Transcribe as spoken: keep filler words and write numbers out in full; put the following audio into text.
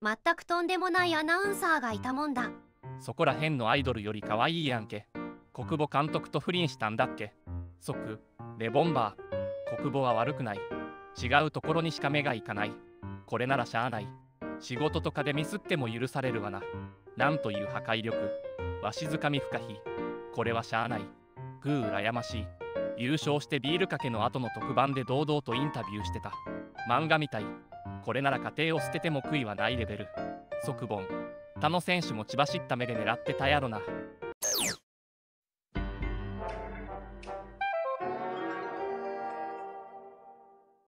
全くとんでもないアナウンサーがいたもんだ。そこら辺のアイドルより可愛いやんけ。国母監督と不倫したんだっけ。即レボンバー。国母は悪くない。違うところにしか目がいかない。これならしゃあない。仕事とかでミスっても許されるわな。なんという破壊力。わしづかみ不可避。これはしゃあない。ぐうらやましい。優勝してビールかけの後の特番で堂々とインタビューしてた。漫画みたい。これなら家庭を捨てても悔いはないレベル。即ボン。他の選手も血走った目で狙ってたやろな。